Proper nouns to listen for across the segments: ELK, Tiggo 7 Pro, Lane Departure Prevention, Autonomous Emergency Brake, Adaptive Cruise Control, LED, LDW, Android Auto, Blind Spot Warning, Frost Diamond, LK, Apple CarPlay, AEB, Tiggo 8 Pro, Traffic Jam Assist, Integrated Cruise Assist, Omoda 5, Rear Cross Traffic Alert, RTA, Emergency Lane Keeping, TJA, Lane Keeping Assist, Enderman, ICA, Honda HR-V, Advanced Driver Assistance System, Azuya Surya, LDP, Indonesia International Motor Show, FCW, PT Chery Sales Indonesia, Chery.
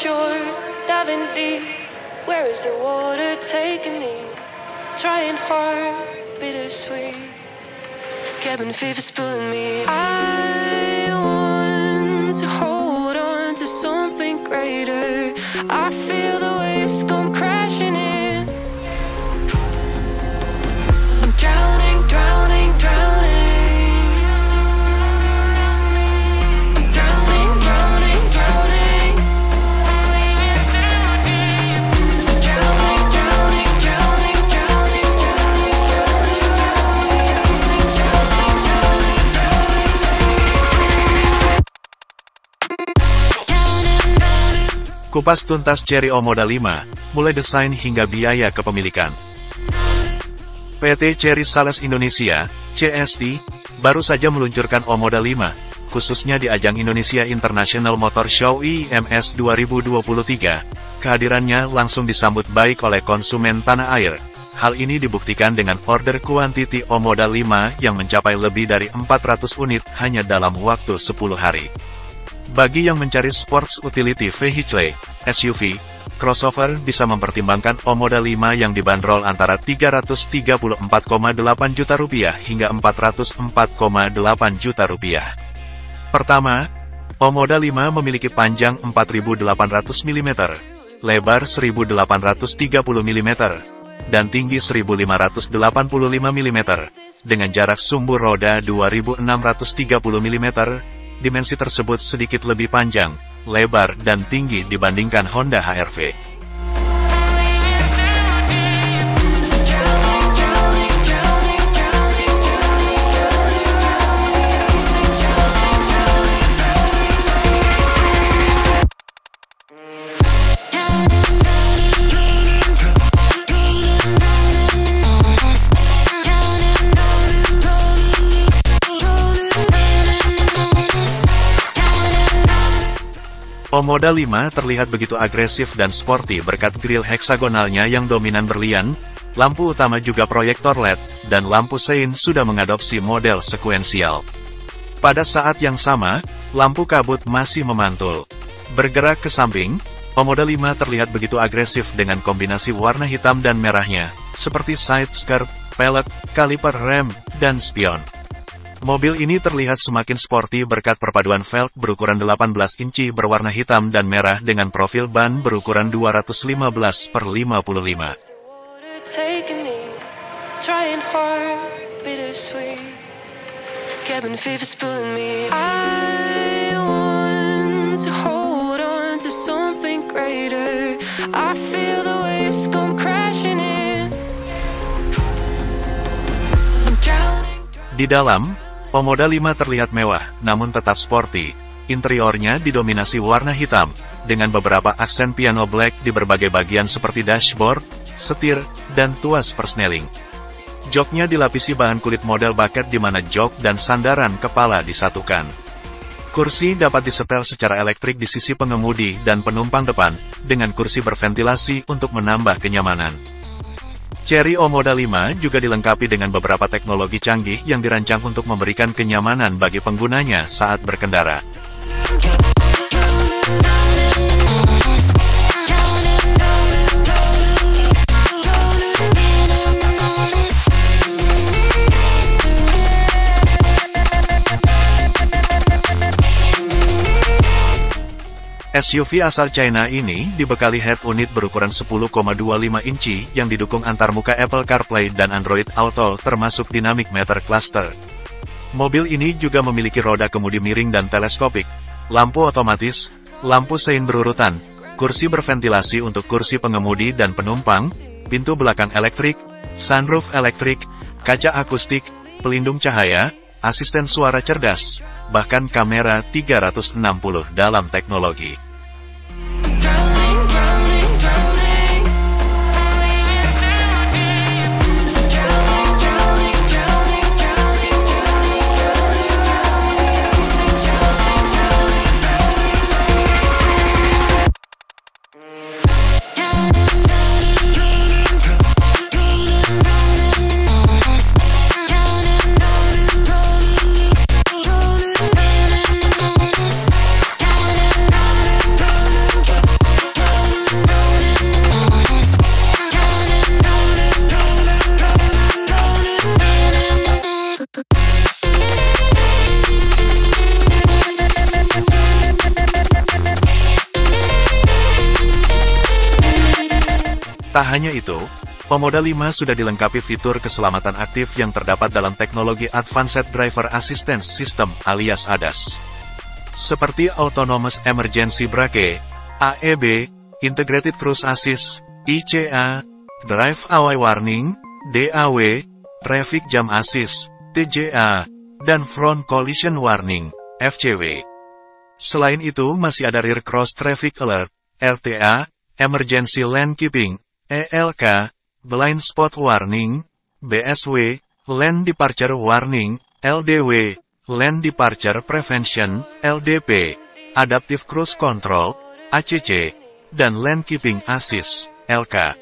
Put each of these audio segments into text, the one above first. shore, diving deep. Where is the water taking me? Trying hard, bittersweet. Cabin fever's pulling me. I want to hold on to something greater. I feel the waves come crashing in. I'm drowning, drowning, drowning. Kupas tuntas Chery Omoda 5, mulai desain hingga biaya kepemilikan. PT Chery Sales Indonesia, CST, baru saja meluncurkan Omoda 5, khususnya di ajang Indonesia International Motor Show IMS 2023. Kehadirannya langsung disambut baik oleh konsumen tanah air. Hal ini dibuktikan dengan order kuantiti Omoda 5 yang mencapai lebih dari 400 unit hanya dalam waktu 10 hari. Bagi yang mencari sports utility vehicle, SUV, crossover bisa mempertimbangkan Omoda 5 yang dibanderol antara 334,8 juta rupiah hingga 404,8 juta rupiah. Pertama, Omoda 5 memiliki panjang 4.800 mm, lebar 1.830 mm, dan tinggi 1.585 mm, dengan jarak sumbu roda 2.630 mm, Dimensi tersebut sedikit lebih panjang, lebar, dan tinggi dibandingkan Honda HR-V. Omoda 5 terlihat begitu agresif dan sporty berkat grill heksagonalnya yang dominan berlian, lampu utama juga proyektor LED, dan lampu sein sudah mengadopsi model sekuensial. Pada saat yang sama, lampu kabut masih memantul. Bergerak ke samping, Omoda 5 terlihat begitu agresif dengan kombinasi warna hitam dan merahnya, seperti side skirt, pelek, kaliper rem, dan spion. Mobil ini terlihat semakin sporty berkat perpaduan velg berukuran 18 inci berwarna hitam dan merah dengan profil ban berukuran 215/55. Di dalam, Omoda 5 terlihat mewah, namun tetap sporty. Interiornya didominasi warna hitam, dengan beberapa aksen piano black di berbagai bagian seperti dashboard, setir, dan tuas persneling. Joknya dilapisi bahan kulit model bucket di mana jok dan sandaran kepala disatukan. Kursi dapat disetel secara elektrik di sisi pengemudi dan penumpang depan, dengan kursi berventilasi untuk menambah kenyamanan. Chery Omoda 5 juga dilengkapi dengan beberapa teknologi canggih yang dirancang untuk memberikan kenyamanan bagi penggunanya saat berkendara. SUV asal China ini dibekali head unit berukuran 10,25 inci yang didukung antarmuka Apple CarPlay dan Android Auto termasuk Dynamic Meter Cluster. Mobil ini juga memiliki roda kemudi miring dan teleskopik, lampu otomatis, lampu sein berurutan, kursi berventilasi untuk kursi pengemudi dan penumpang, pintu belakang elektrik, sunroof elektrik, kaca akustik, pelindung cahaya, asisten suara cerdas, bahkan kamera 360 dalam teknologi. Tak hanya itu, Omoda 5 sudah dilengkapi fitur keselamatan aktif yang terdapat dalam teknologi Advanced Driver Assistance System alias ADAS. Seperti Autonomous Emergency Brake, AEB, Integrated Cruise Assist, ICA, Drive Away Warning, DAW, Traffic Jam Assist, TJA, dan Front Collision Warning, FCW. Selain itu masih ada Rear Cross Traffic Alert, RTA, Emergency Lane Keeping, ELK, Blind Spot Warning, BSW, Lane Departure Warning, LDW, Lane Departure Prevention, LDP, Adaptive Cruise Control, ACC, dan Lane Keeping Assist, LK.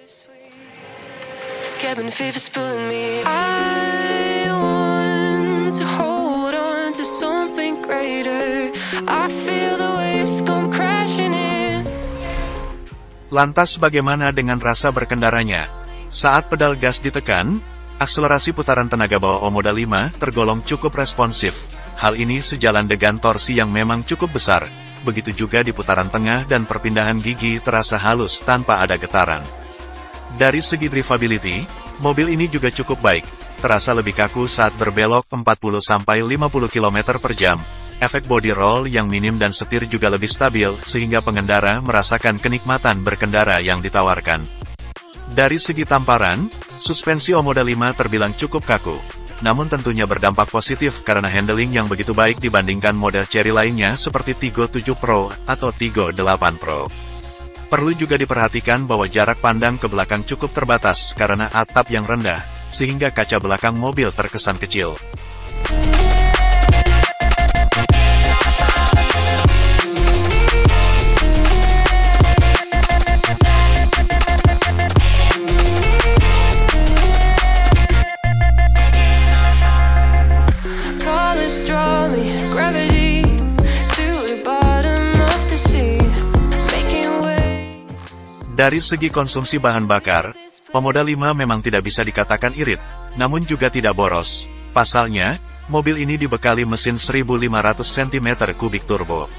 Lantas bagaimana dengan rasa berkendaranya? Saat pedal gas ditekan, akselerasi putaran tenaga bawah Omoda 5 tergolong cukup responsif. Hal ini sejalan dengan torsi yang memang cukup besar, begitu juga di putaran tengah dan perpindahan gigi terasa halus tanpa ada getaran. Dari segi drivability, mobil ini juga cukup baik, terasa lebih kaku saat berbelok 40–50 km per jam. Efek body roll yang minim dan setir juga lebih stabil sehingga pengendara merasakan kenikmatan berkendara yang ditawarkan. Dari segi tamparan, suspensi Omoda 5 terbilang cukup kaku, namun tentunya berdampak positif karena handling yang begitu baik dibandingkan model Chery lainnya seperti Tiggo 7 Pro atau Tiggo 8 Pro. Perlu juga diperhatikan bahwa jarak pandang ke belakang cukup terbatas karena atap yang rendah, sehingga kaca belakang mobil terkesan kecil. Dari segi konsumsi bahan bakar, Omoda 5 memang tidak bisa dikatakan irit, namun juga tidak boros. Pasalnya, mobil ini dibekali mesin 1.500 cm3 turbo.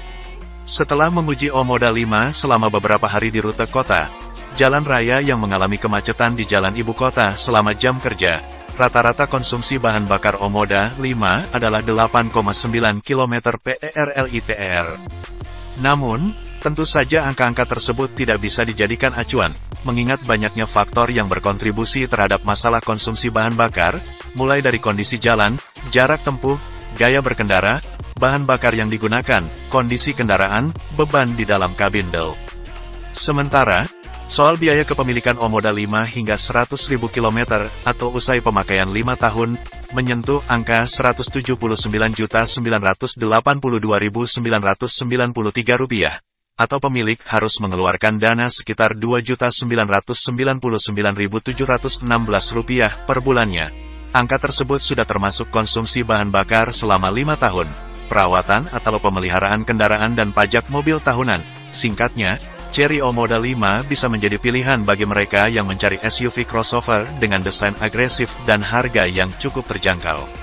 Setelah menguji Omoda 5 selama beberapa hari di rute kota, jalan raya yang mengalami kemacetan di jalan ibu kota selama jam kerja, rata-rata konsumsi bahan bakar Omoda 5 adalah 8,9 km/h. Namun, tentu saja angka-angka tersebut tidak bisa dijadikan acuan, mengingat banyaknya faktor yang berkontribusi terhadap masalah konsumsi bahan bakar, mulai dari kondisi jalan, jarak tempuh, gaya berkendara, bahan bakar yang digunakan, kondisi kendaraan, beban di dalam kabindel. Sementara, soal biaya kepemilikan Omoda 5 hingga 100.000 km atau usai pemakaian 5 tahun, menyentuh angka Rp179.982.993. atau pemilik harus mengeluarkan dana sekitar Rp2.999.716 per bulannya. Angka tersebut sudah termasuk konsumsi bahan bakar selama 5 tahun, perawatan atau pemeliharaan kendaraan dan pajak mobil tahunan. Singkatnya, Chery Omoda 5 bisa menjadi pilihan bagi mereka yang mencari SUV crossover dengan desain agresif dan harga yang cukup terjangkau.